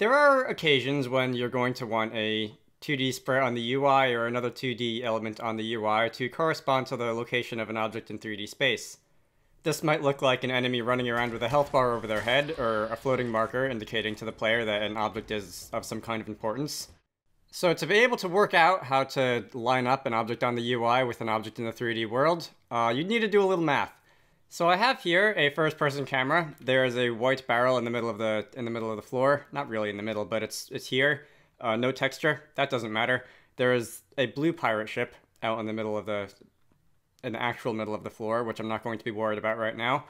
There are occasions when you're going to want a 2D sprite on the UI or another 2D element on the UI to correspond to the location of an object in 3D space. This might look like an enemy running around with a health bar over their head, or a floating marker indicating to the player that an object is of some kind of importance. So to be able to work out how to line up an object on the UI with an object in the 3D world, you'd need to do a little math. So I have here a first-person camera. There is a white barrel in the middle of the floor. Not really in the middle, but it's here. No texture. That doesn't matter. There is a blue pirate ship out in the middle of the middle of the floor, which I'm not going to be worried about right now.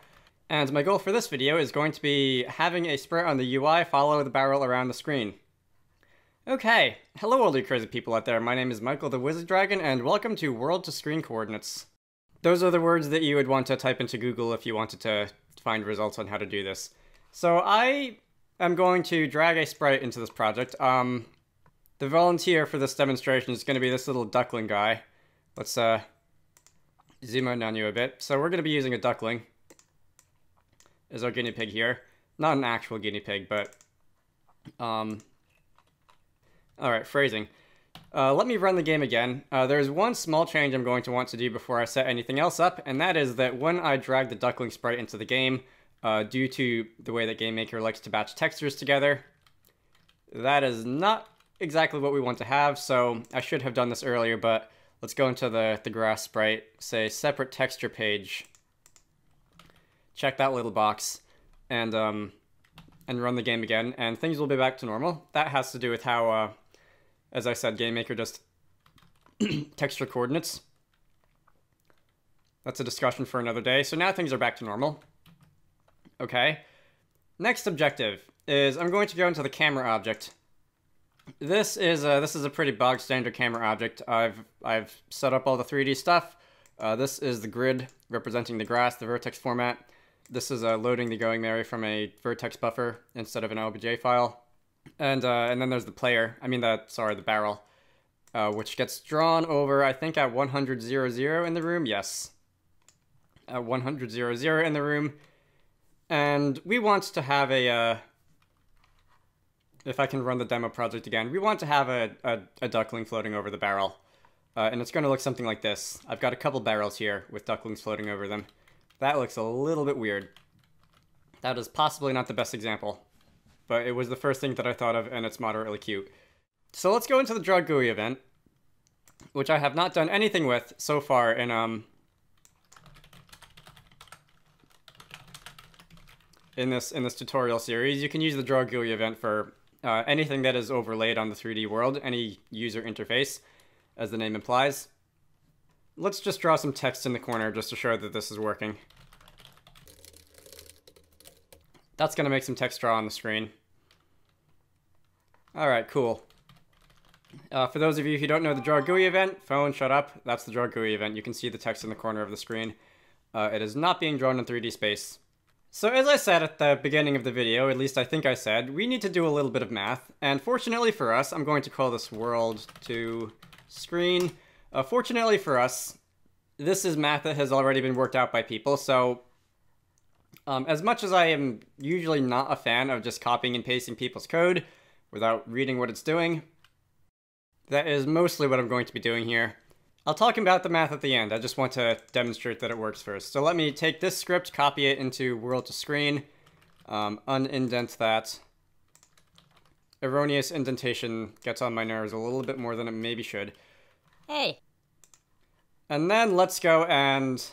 And my goal for this video is going to be having a sprite on the UI follow the barrel around the screen. Okay, hello all you crazy people out there, my name is Michael the Wizard Dragon, and welcome to World to Screen Coordinates. Those are the words that you would want to type into Google if you wanted to find results on how to do this. So I am going to drag a sprite into this project. The volunteer for this demonstration is going to be this little duckling guy. Let's zoom in on you a bit. So we're going to be using a duckling as our guinea pig here. Not an actual guinea pig, but... Alright, phrasing. Let me run the game again. There's one small change I'm going to want to do before I set anything else up, and that is that when I drag the duckling sprite into the game, due to the way that GameMaker likes to batch textures together, that is not exactly what we want to have, so I should have done this earlier, but let's go into the grass sprite, say separate texture page, check that little box, and run the game again, and things will be back to normal. That has to do with how... as I said, GameMaker just texture coordinates. That's a discussion for another day. So now things are back to normal. Okay. Next objective is I'm going to go into the camera object. This is a pretty bog standard camera object. I've set up all the 3D stuff. This is the grid representing the grass, the vertex format. This is loading the going mary from a vertex buffer instead of an LBJ file. And then there's the player, the barrel, which gets drawn over, I think, at 100.00 in the room. Yes, at 100.00 in the room. And we want to have a, if I can run the demo project again, we want to have a duckling floating over the barrel. And it's going to look something like this. I've got a couple barrels here with ducklings floating over them. That looks a little bit weird. That is possibly not the best example, but it was the first thing that I thought of, and it's moderately cute. So let's go into the Draw GUI event, which I have not done anything with so far in this tutorial series. You can use the Draw GUI event for anything that is overlaid on the 3D world, any user interface, as the name implies. Let's just draw some text in the corner just to show that this is working. That's gonna make some text draw on the screen. All right, cool. For those of you who don't know the Draw GUI event, phone, shut up. That's the Draw GUI event. You can see the text in the corner of the screen. It is not being drawn in 3D space. So as I said at the beginning of the video, at least I think I said, we need to do a little bit of math. And fortunately for us, I'm going to call this World to Screen. Fortunately for us, this is math that has already been worked out by people. So as much as I am usually not a fan of just copying and pasting people's code without reading what it's doing, that is mostly what I'm going to be doing here. I'll talk about the math at the end. I just want to demonstrate that it works first. So let me take this script, copy it into World to Screen, unindent that. Erroneous indentation gets on my nerves a little bit more than it maybe should. Hey. And then let's go and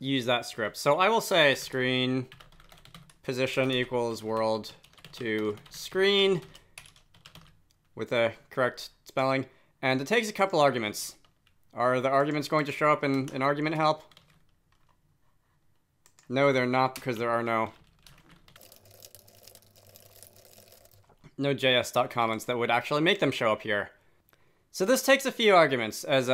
use that script. So I will say screen position equals world to screen with the correct spelling. And it takes a couple arguments. Are the arguments going to show up in an argument help? No, they're not, because there are no js.comments that would actually make them show up here. So this takes a few arguments, as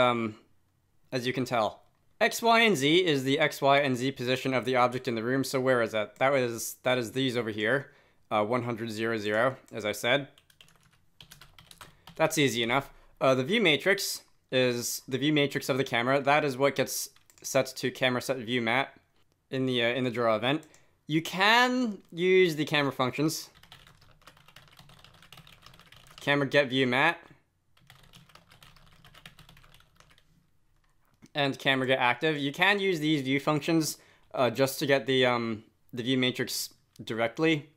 you can tell. X, Y, and Z is the X, Y, and Z position of the object in the room. So where is that? That is these over here, 100.00, as I said. That's easy enough. The view matrix is the view matrix of the camera. That is what gets set to camera set view mat in the draw event. You can use the camera functions Camera get view mat. And camera get active. You can use these view functions just to get the view matrix directly.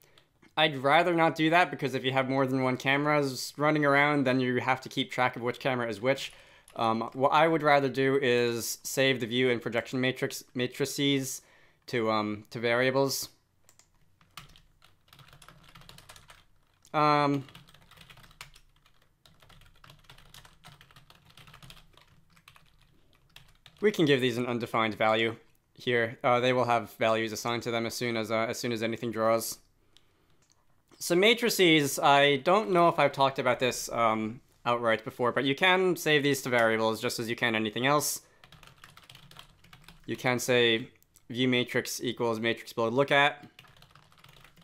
I'd rather not do that because if you have more than one camera running around, then you have to keep track of which camera is which. What I would rather do is save the view and projection matrices to variables. We can give these an undefined value here. They will have values assigned to them as soon as anything draws. So matrices, I don't know if I've talked about this outright before, but you can save these to variables just as you can anything else. You can say view matrix equals matrix build look at.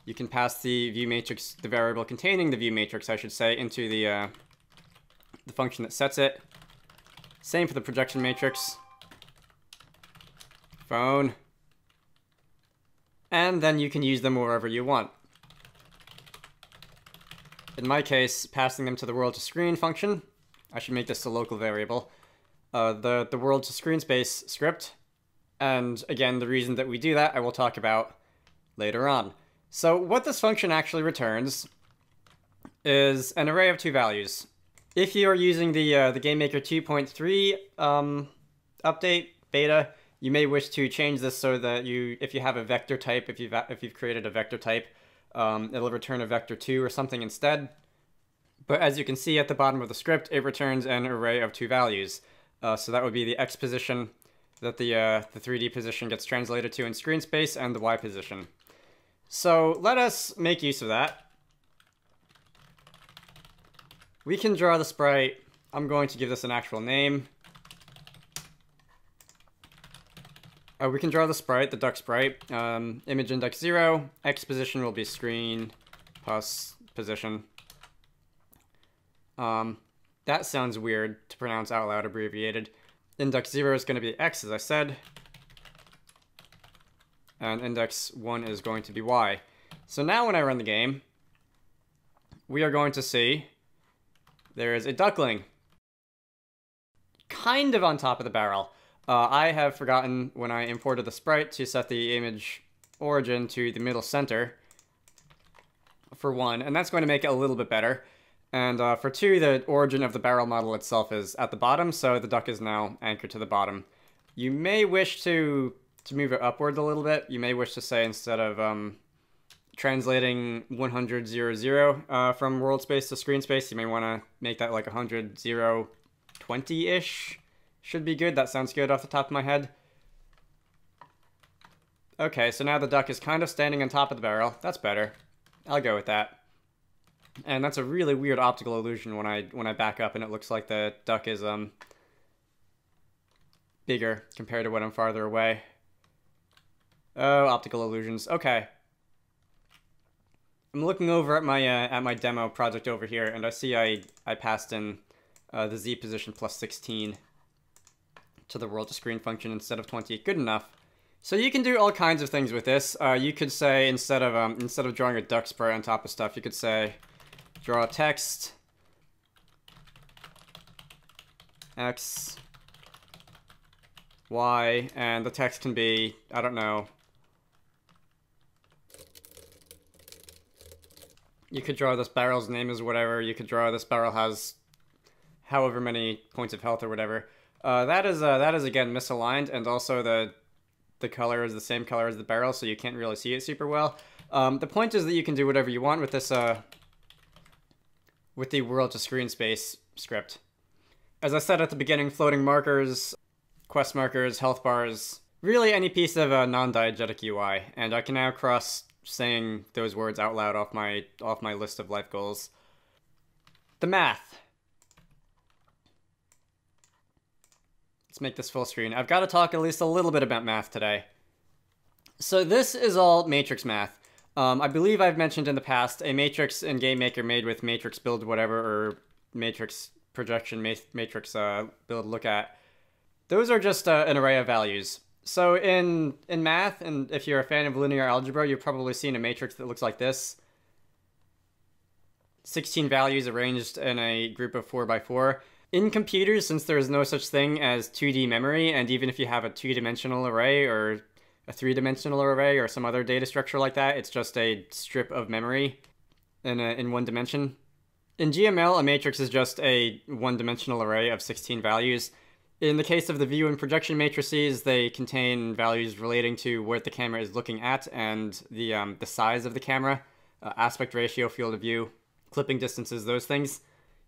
You can pass the view matrix, the variable containing the view matrix, I should say, into the function that sets it. Same for the projection matrix. Phone. And then you can use them wherever you want. In my case, passing them to the world to screen function. I should make this a local variable. The world to screen space script. And again, the reason that we do that, I will talk about later on. So what this function actually returns is an array of two values. If you are using the GameMaker 2.3 update beta, you may wish to change this so that you, if you have a vector type, if you've created a vector type, it'll return a vector 2 or something instead. But as you can see at the bottom of the script, it returns an array of two values. So that would be the X position that the 3D position gets translated to in screen space and the Y position. So let us make use of that. We can draw the sprite. I'm going to give this an actual name. We can draw the sprite, the duck sprite, image index 0, X position will be screen plus position. That sounds weird to pronounce out loud abbreviated. Index 0 is going to be X, as I said, and index 1 is going to be Y. So now when I run the game, we are going to see there is a duckling kind of on top of the barrel. I have forgotten when I imported the sprite to set the image origin to the middle center for one, and that's going to make it a little bit better. And for two, the origin of the barrel model itself is at the bottom, so the duck is now anchored to the bottom. You may wish to move it upwards a little bit. You may wish to say instead of translating 100, 0, 0 from world space to screen space, you may want to make that like 100, 0, 20-ish. Should be good. That sounds good off the top of my head. Okay, so now the duck is kind of standing on top of the barrel. That's better. I'll go with that. And that's a really weird optical illusion when I back up and it looks like the duck is bigger compared to when I'm farther away. Oh, optical illusions. Okay. I'm looking over at my demo project over here, and I see I passed in the Z position plus 16. To the world to screen function instead of 20. Good enough. So you can do all kinds of things with this. You could say instead of drawing a duck sprite on top of stuff, you could say draw text X, Y, and the text can be, I don't know. You could draw this barrel's name as whatever. You could draw this barrel has however many points of health or whatever. That is again misaligned, and also the color is the same color as the barrel, so you can't really see it super well. The point is that you can do whatever you want with this with the world to screen space script. As I said at the beginning, floating markers, quest markers, health bars, really any piece of a non-diegetic UI, and I can now cross saying those words out loud off my list of life goals. The math. Let's make this full screen. I've got to talk at least a little bit about math today. So this is all matrix math. I believe I've mentioned in the past a matrix in GameMaker made with matrix build whatever or matrix projection, matrix build look at. Those are just an array of values. So in math, and if you're a fan of linear algebra, you've probably seen a matrix that looks like this. 16 values arranged in a group of 4x4. In computers, since there is no such thing as 2D memory, and even if you have a two-dimensional array or a three-dimensional array or some other data structure like that, it's just a strip of memory in one dimension. In GML, a matrix is just a one-dimensional array of 16 values. In the case of the view and projection matrices, they contain values relating to what the camera is looking at and the size of the camera, aspect ratio, field of view, clipping distances, those things.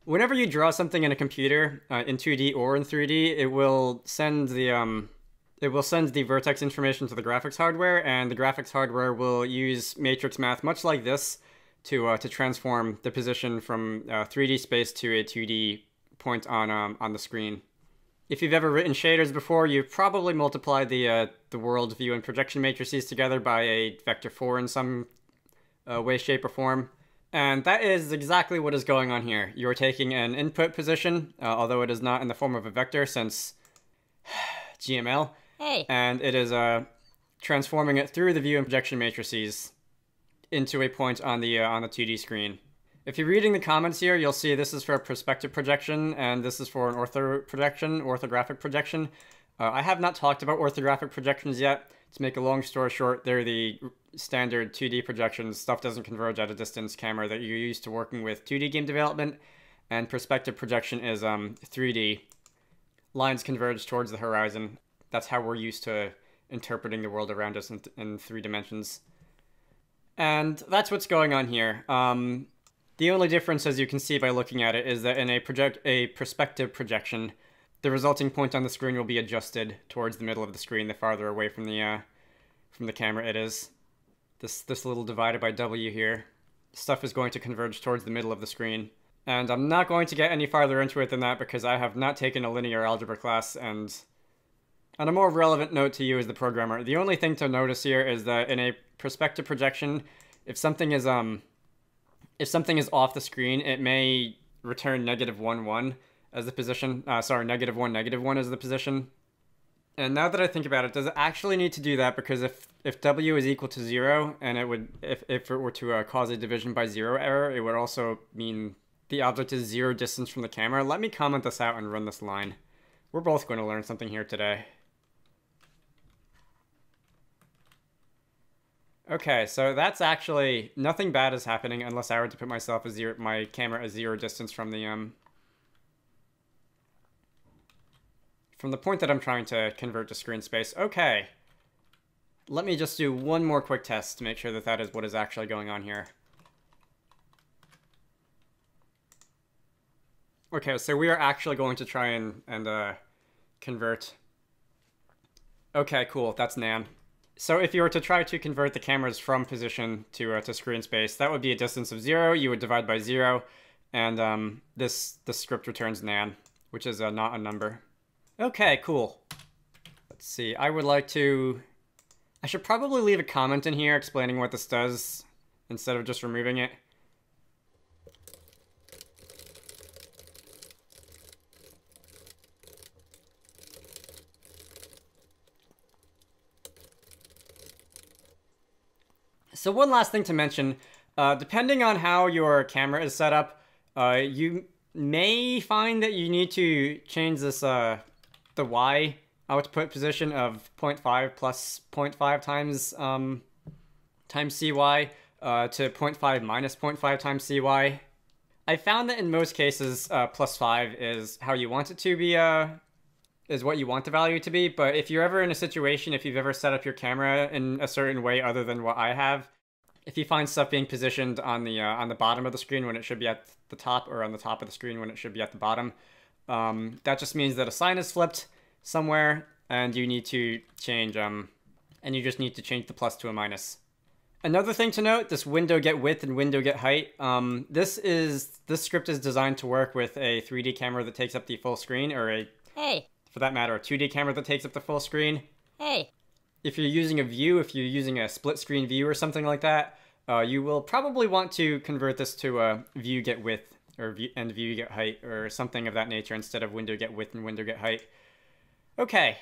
Whenever you draw something in a computer, in 2D or in 3D, it will send the vertex information to the graphics hardware, and the graphics hardware will use matrix math much like this to transform the position from 3D space to a 2D point on the screen. If you've ever written shaders before, you've probably multiplied the world view and projection matrices together by a vector 4 in some way, shape, or form. And that is exactly what is going on here. You're taking an input position, although it is not in the form of a vector since GML. Hey. And it is transforming it through the view and projection matrices into a point on the 2D screen. If you're reading the comments here, you'll see this is for a perspective projection, and this is for an orthographic projection. I have not talked about orthographic projections yet. To make a long story short, they're the standard 2D projections. Stuff doesn't converge at a distance camera that you're used to working with 2D game development, and perspective projection is 3D. Lines converge towards the horizon. That's how we're used to interpreting the world around us in three dimensions. And that's what's going on here. The only difference, as you can see by looking at it, is that in a perspective projection, the resulting point on the screen will be adjusted towards the middle of the screen, the farther away from the camera it is. This little divided by W here, stuff is going to converge towards the middle of the screen. And I'm not going to get any farther into it than that because I have not taken a linear algebra class, and on a more relevant note to you as the programmer, the only thing to notice here is that in a perspective projection, if something is If something is off the screen, it may return -1, 1 as the position. Sorry, -1, -1 as the position. And now that I think about it, does it actually need to do that? Because if W is equal to 0, and it would, if it were to cause a division by 0 error, it would also mean the object is 0 distance from the camera. Let me comment this out and run this line. We're both going to learn something here today. Okay, so that's actually nothing bad is happening unless I were to put my camera at 0 distance from the point that I'm trying to convert to screen space. Okay, let me just do one more quick test to make sure that that is what is actually going on here. Okay, so we are actually going to try and convert. Okay, cool, that's NaN. So if you were to try to convert the cameras from position to screen space, that would be a distance of 0. You would divide by 0, and this script returns NaN, which is not a number. Okay, cool. Let's see. I should probably leave a comment in here explaining what this does instead of just removing it. So one last thing to mention, depending on how your camera is set up, you may find that you need to change this the Y output position of 0.5 plus 0.5 times CY to 0.5 minus 0.5 times CY. I found that in most cases plus 5 is how you want it to be, is what you want the value to be, but if you're ever in a situation, if you've ever set up your camera in a certain way other than what I have, if you find stuff being positioned on the bottom of the screen when it should be at the top, or on the top of the screen when it should be at the bottom, that just means that a sign is flipped somewhere, and you need to change the plus to a minus. Another thing to note, this window get width and window get height. This script is designed to work with a 3D camera that takes up the full screen, or for that matter, a 2D camera that takes up the full screen. Hey. If you're using a split screen view or something like that, you will probably want to convert this to a view get width or view get height or something of that nature instead of window get width and window get height. Okay.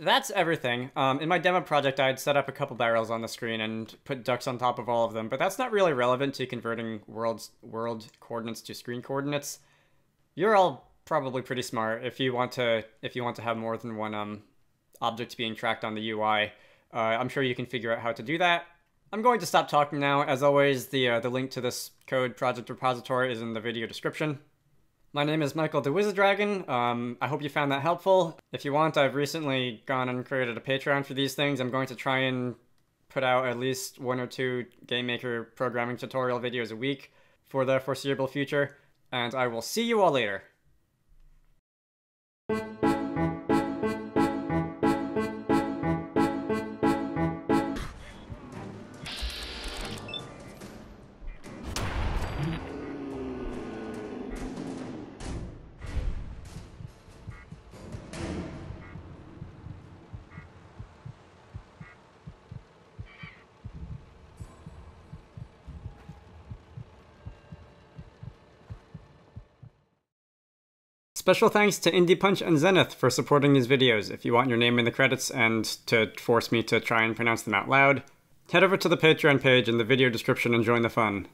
that's everything. In my demo project, I had set up a couple barrels on the screen and put ducks on top of all of them, but that's not really relevant to converting world coordinates to screen coordinates. You're all probably pretty smart. If you want to have more than one object being tracked on the UI, I'm sure you can figure out how to do that. I'm going to stop talking now. As always, the link to this code project repository is in the video description. My name is Michael the Wizard Dragon. I hope you found that helpful. If you want, I've recently gone and created a Patreon for these things. I'm going to try and put out at least 1 or 2 GameMaker programming tutorial videos a week for the foreseeable future, and I will see you all later. Special thanks to Indie Punch and Zenith for supporting these videos. If you want your name in the credits and to force me to try and pronounce them out loud, head over to the Patreon page in the video description and join the fun.